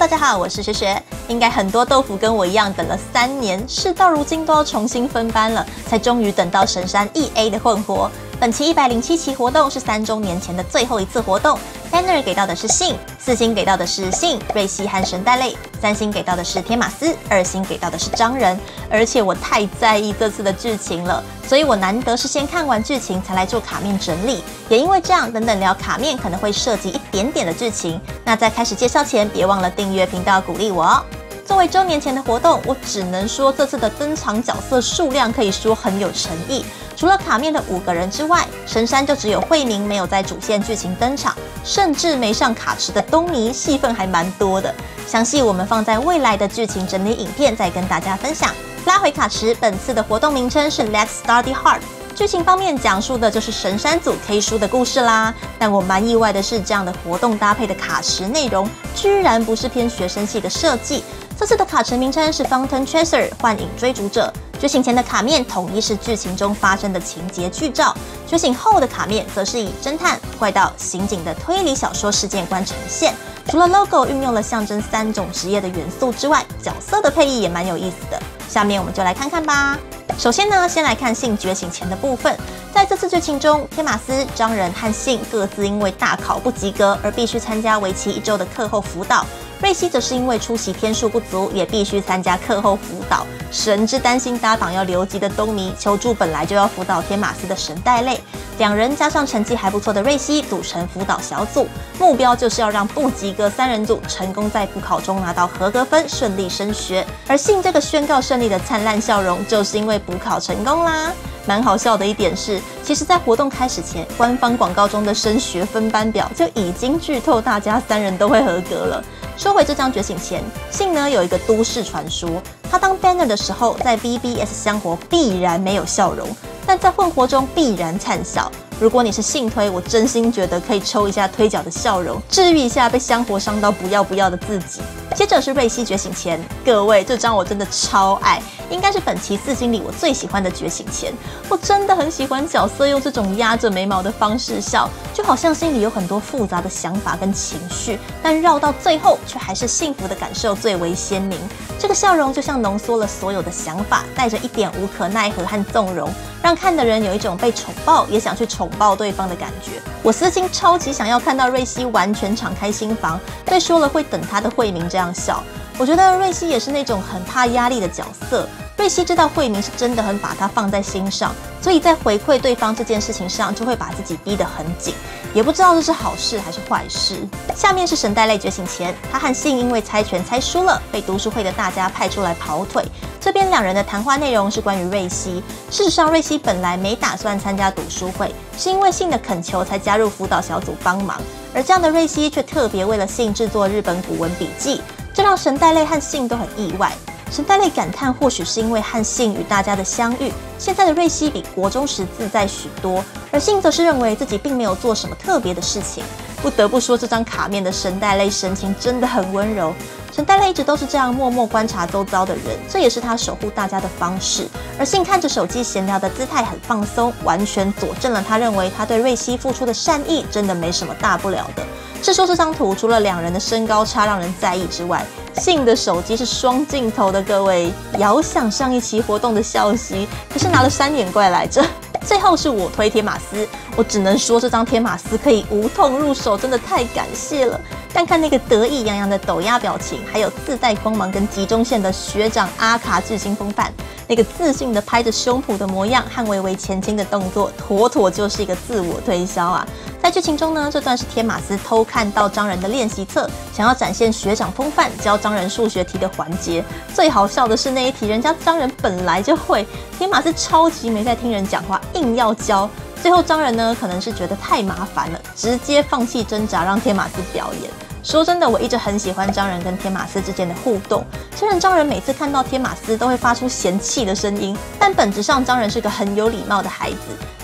Hello， 大家好，我是学学。应该很多豆腐跟我一样，等了3年，事到如今都要重新分班了，才终于等到神山 EA 的混活。本期107期活动是3周年前的最后一次活动。Banner 给到的是信，4星给到的是信、瑞希和神代类，3星给到的是天马斯，2星给到的是张人。而且我太在意这次的剧情了，所以我难得是先看完剧情才来做卡面整理。也因为这样，等等聊卡面可能会涉及一点点的剧情。那在开始介绍前，别忘了订阅频道鼓励我哦。作为周年前的活动，我只能说这次的登场角色数量可以说很有诚意。除了卡面的5个人之外，神山就只有慧明没有在主线剧情登场，甚至没上卡池的东尼戏份还蛮多的。详细我们放在未来的剧情整理影片再跟大家分享。拉回卡池，本次的活动名称是 Let's Study Hard。剧情方面讲述的就是神山组 K 书的故事啦，但我蛮意外的是，这样的活动搭配的卡池内容，居然不是偏学生系的设计。这次的卡池名称是 Fountain Chaser 幻影追逐者。觉醒前的卡面统一是剧情中发生的情节剧照，觉醒后的卡面则是以侦探、怪盗、刑警的推理小说世界观呈现。除了 logo 运用了象征3种职业的元素之外，角色的配艺也蛮有意思的。下面我们就来看看吧。首先呢，先来看信觉醒前的部分。在这次剧情中，天马斯、张人和信各自因为大考不及格而必须参加为期1周的课后辅导。瑞希则是因为出席天数不足，也必须参加课后辅导。神之担心搭档要留级的东尼求助本来就要辅导天马斯的神代类，两人加上成绩还不错的瑞希组成辅导小组，目标就是要让不及格3人组成功在补考中拿到合格分，顺利升学。而信这个宣告胜利的灿烂笑容，就是因为补考成功啦。蛮好笑的一点是，其实，在活动开始前，官方广告中的升学分班表就已经剧透大家3人都会合格了。说回这张觉醒前，信呢有一个都市传说，他当 Banner 的时候，在 VBS 香火必然没有笑容，但在混活中必然灿笑。如果你是信推，我真心觉得可以抽一下推角的笑容，治愈一下被香火伤到不要不要的自己。接着是瑞希觉醒前，各位这张我真的超爱，应该是本期4星里我最喜欢的觉醒前。我真的很喜欢角色用这种压着眉毛的方式笑，就好像心里有很多复杂的想法跟情绪，但绕到最后却还是幸福的感受最为鲜明。这个笑容就像浓缩了所有的想法，带着一点无可奈何和纵容，让看的人有一种被宠爆也想去宠爆对方的感觉。我私心超级想要看到瑞希完全敞开心房，被说了会等他的慧明这样笑。我觉得瑞希也是那种很怕压力的角色，瑞希知道慧明是真的很把他放在心上，所以在回馈对方这件事情上就会把自己逼得很紧，也不知道这是好事还是坏事。下面是神代类觉醒前，他和信因为猜拳猜输了，被读书会的大家派出来跑腿。这边2人的谈话内容是关于瑞希。事实上，瑞希本来没打算参加读书会，是因为信的恳求才加入辅导小组帮忙。而这样的瑞希却特别为了信制作日本古文笔记，这让神代类和信都很意外。神代类感叹，或许是因为和信与大家的相遇，现在的瑞希比国中时自在许多。而信则是认为自己并没有做什么特别的事情。不得不说，这张卡面的神代类神情真的很温柔。神代类一直都是这样默默观察周遭的人，这也是他守护大家的方式。而信看着手机闲聊的姿态很放松，完全佐证了他认为他对瑞希付出的善意真的没什么大不了的。是说这张图除了2人的身高差让人在意之外，信的手机是双镜头的，各位遥想上一期活动的消息，可是拿了3眼怪来着。最后是我推天马斯，我只能说这张天马斯可以无痛入手，真的太感谢了。但看那个得意洋洋的抖鸭表情，还有自带光芒跟集中线的学长阿卡巨星风范，那个自信的拍着胸脯的模样和微微前倾的动作，妥妥就是一个自我推销啊。在剧情中呢，这段是天马斯偷看到张人的练习册，想要展现学长风范教张人数学题的环节。最好笑的是那一题人家张人本来就会，天马斯超级没在听人讲话，硬要教。最后张人呢，可能是觉得太麻烦了，直接放弃挣扎，让天马斯表演。说真的，我一直很喜欢张人跟天马斯之间的互动。虽然张人每次看到天马斯都会发出嫌弃的声音，但本质上张人是个很有礼貌的孩子，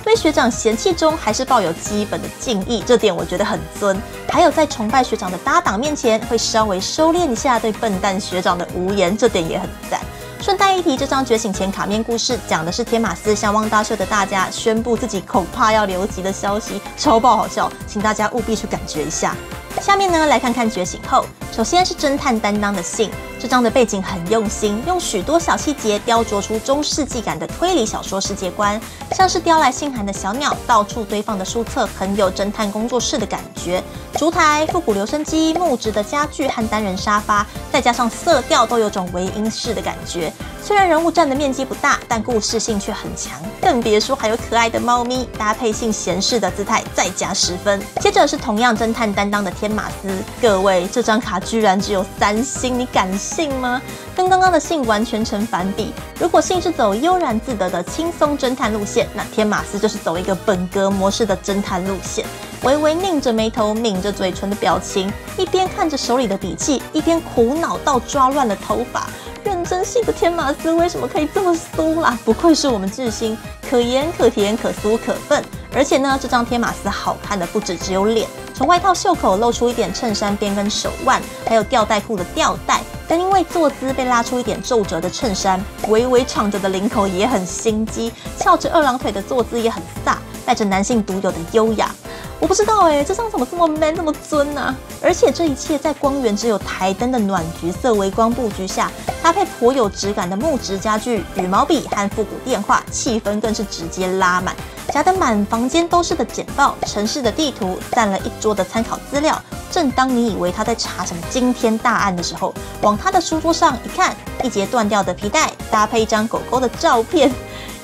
对学长嫌弃中还是抱有基本的敬意，这点我觉得很尊。还有在崇拜学长的搭档面前，会稍微收敛一下对笨蛋学长的无言，这点也很赞。顺带一提，这张觉醒前卡面故事讲的是天马斯向汪大秀的大家宣布自己恐怕要留级的消息，超爆好笑，请大家务必去感觉一下。下面呢，来看看觉醒后，首先是侦探担当的信，这章的背景很用心，用许多小细节雕琢出中世纪感的推理小说世界观，像是叼来信函的小鸟到处堆放的书册，很有侦探工作室的感觉。烛台、复古留声机、木质的家具和单人沙发，再加上色调，都有种微英式的感觉。虽然人物占的面积不大，但故事性却很强，更别说还有可爱的猫咪，搭配性闲适的姿态再加10分。接着是同样侦探担当的天马斯，各位这张卡居然只有3星，你敢信吗？跟刚刚的信完全成反比。如果信是走悠然自得的轻松侦探路线，那天马斯就是走一个本格模式的侦探路线。微微拧着眉头、抿着嘴唇的表情，一边看着手里的笔记，一边苦恼到抓乱了头发。认真系的天马斯为什么可以这么酥啦？不愧是我们智星，可盐可甜可酥可笨。而且呢，这张天马斯好看的不止只有脸。从外套袖口露出一点衬衫边跟手腕，还有吊带裤的吊带，但因为坐姿被拉出一点皱褶的衬衫，微微敞着的领口也很心机，翘着二郎腿的坐姿也很飒，带着男性独有的优雅。我不知道这张怎么这么 man 这么尊啊！而且这一切在光源只有台灯的暖橘色微光布局下，搭配颇有质感的木质家具、羽毛笔和复古电话，气氛更是直接拉满。夹得满房间都是的简报、城市的地图，占了一桌的参考资料。正当你以为他在查什么惊天大案的时候，往他的书桌上一看，一截断掉的皮带搭配一张狗狗的照片，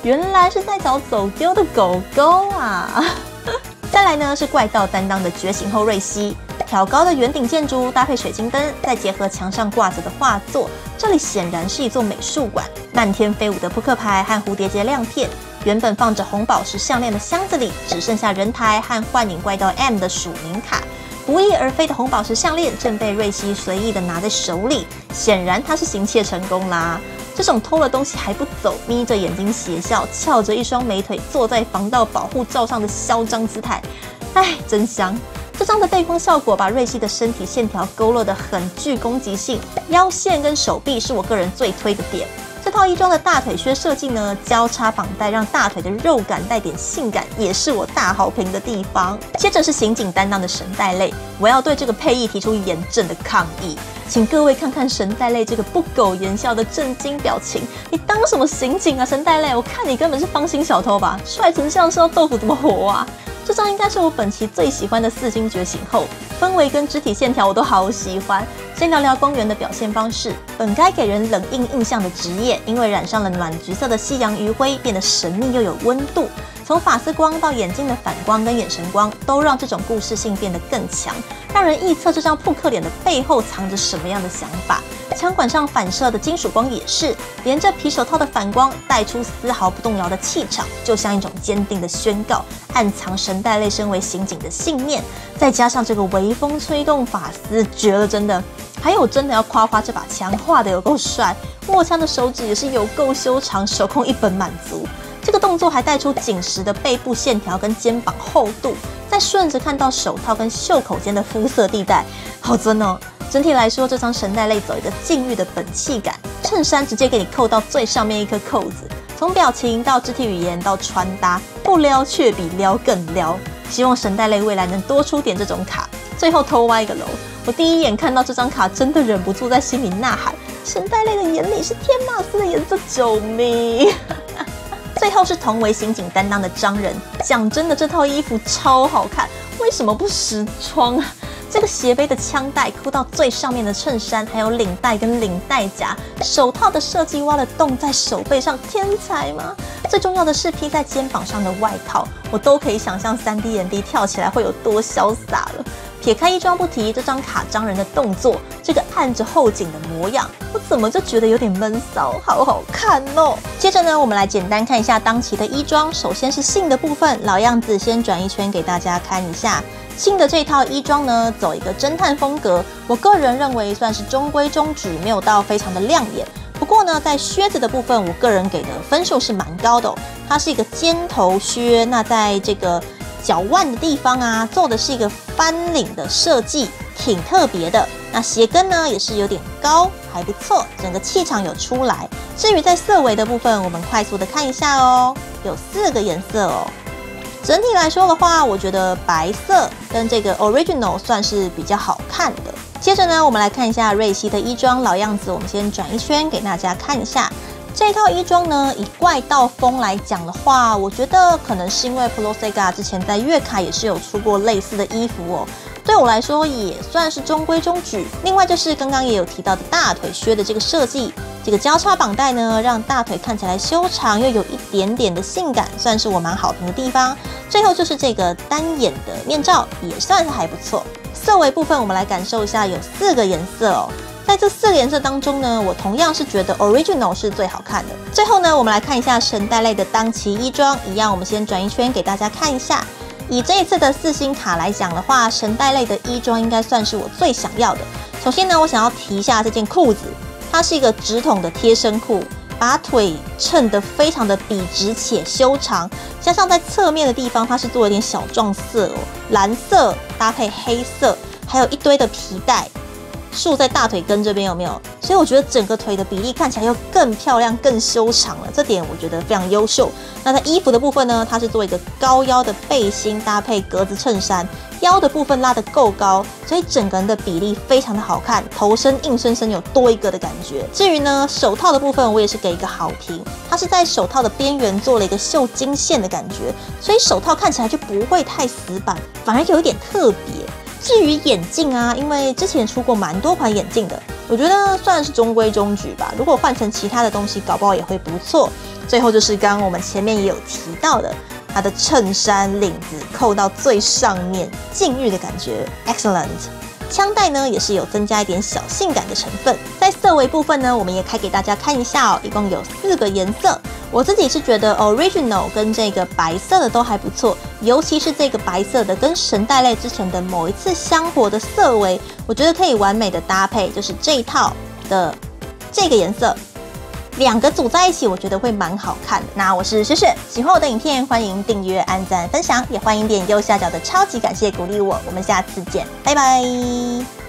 原来是在找走丢的狗狗啊！再来呢是怪盗担当的觉醒后瑞希，挑高的圆顶建筑搭配水晶灯，再结合墙上挂着的画作，这里显然是一座美术馆。漫天飞舞的扑克牌和蝴蝶结亮片，原本放着红宝石项链的箱子里只剩下人台和幻影怪盗 M 的署名卡。不翼而飞的红宝石项链正被瑞希随意的拿在手里，显然他是行窃成功啦。这种偷了东西还不走，眯着眼睛邪笑，翘着一双美腿，坐在防盗保护罩上的嚣张姿态，哎，真香！这张的背光效果把瑞希的身体线条勾勒得很具攻击性，腰线跟手臂是我个人最推的点。这套衣装的大腿靴设计呢，交叉绑带让大腿的肉感带点性感，也是我大好评的地方。接着是刑警担当的神代类，我要对这个配役提出严正的抗议。请各位看看神代类这个不苟言笑的震惊表情，你当什么刑警啊，神代类？我看你根本是芳心小偷吧，帅成像是要豆腐怎么活啊！这张应该是我本期最喜欢的4星觉醒后，氛围跟肢体线条我都好喜欢。先聊聊光源的表现方式，本该给人冷硬印象的职业，因为染上了暖橘色的夕阳余晖，变得神秘又有温度。从发丝光到眼睛的反光跟眼神光，都让这种故事性变得更强，让人臆测这张扑克脸的背后藏着什么样的想法。枪管上反射的金属光也是，连着皮手套的反光带出丝毫不动摇的气场，就像一种坚定的宣告，暗藏神代类身为刑警的信念。再加上这个微风吹动发丝，绝了，真的。还有真的要夸夸这把枪画得有够帅，握枪的手指也是有够修长，手控一本满足。这个动作还带出紧实的背部线条跟肩膀厚度，再顺着看到手套跟袖口间的肤色地带，好真哦！整体来说，这张神代类走一个禁欲的本气感，衬衫直接给你扣到最上面一颗扣子，从表情到肢体语言到穿搭，不撩却比撩更撩。希望神代类未来能多出点这种卡。最后偷挖一个楼，我第一眼看到这张卡，真的忍不住在心里呐喊：神代类的眼里是天马斯的颜色，救命！最后是同为刑警担当的张人，讲真的，这套衣服超好看，为什么不时装啊？这个斜背的枪带箍到最上面的衬衫，还有领带跟领带夹，手套的设计挖的洞在手背上，天才吗？最重要的是披在肩膀上的外套，我都可以想象 3D MV 跳起来会有多潇洒了。撇开衣装不提，这张卡张人的动作，这个按着后颈的模样，我怎么就觉得有点闷骚，好好看哦。接着呢，我们来简单看一下当期的衣装，首先是信的部分，老样子先转一圈给大家看一下。信的这套衣装呢，走一个侦探风格，我个人认为算是中规中矩，没有到非常的亮眼。不过呢，在靴子的部分，我个人给的分数是蛮高的哦，它是一个尖头靴，那在这个脚腕的地方啊，做的是一个翻领的设计，挺特别的。那鞋跟呢，也是有点高，还不错，整个气场有出来。至于在色围的部分，我们快速的看一下哦，有4个颜色哦。整体来说的话，我觉得白色跟这个 original 算是比较好看的。接着呢，我们来看一下瑞希的衣装，老样子，我们先转一圈给大家看一下。 这套衣装呢，以怪盗风来讲的话，我觉得可能是因为 Prosega 之前在月卡也是有出过类似的衣服哦。对我来说也算是中规中矩。另外就是刚刚也有提到的大腿靴的这个设计，这个交叉绑带呢，让大腿看起来修长又有一点点的性感，算是我蛮好评的地方。最后就是这个单眼的面罩，也算是还不错。色违部分我们来感受一下，有4个颜色哦。 在这4个颜色当中呢，我同样是觉得 original 是最好看的。最后呢，我们来看一下神代类的当期衣装，一样我们先转一圈给大家看一下。以这一次的4星卡来讲的话，神代类的衣装应该算是我最想要的。首先呢，我想要提一下这件裤子，它是一个直筒的贴身裤，把腿衬得非常的笔直且修长，加上在侧面的地方它是做了点小撞色哦，蓝色搭配黑色，还有一堆的皮带。 束在大腿根这边有没有？所以我觉得整个腿的比例看起来又更漂亮、更修长了，这点我觉得非常优秀。那在衣服的部分呢，它是做一个高腰的背心搭配格子衬衫，腰的部分拉得够高，所以整个人的比例非常的好看，头身硬生生有多一个的感觉。至于呢，手套的部分我也是给一个好评，它是在手套的边缘做了一个绣金线的感觉，所以手套看起来就不会太死板，反而有一点特别。 至于眼镜啊，因为之前出过蛮多款眼镜的，我觉得算是中规中矩吧。如果换成其他的东西，搞不好也会不错。最后就是刚刚我们前面也有提到的，它的衬衫领子扣到最上面，禁欲的感觉 ，excellent。枪带呢也是有增加一点小性感的成分。在色违部分呢，我们也开给大家看一下哦，一共有4个颜色。 我自己是觉得 original 跟这个白色的都还不错，尤其是这个白色的跟神代类之前的某一次香火的色违，我觉得可以完美的搭配，就是这一套的这个颜色，2个组在一起，我觉得会蛮好看的。那我是雪雪，喜欢我的影片，欢迎订阅、按赞、分享，也欢迎点右下角的超级感谢鼓励我。我们下次见，拜拜。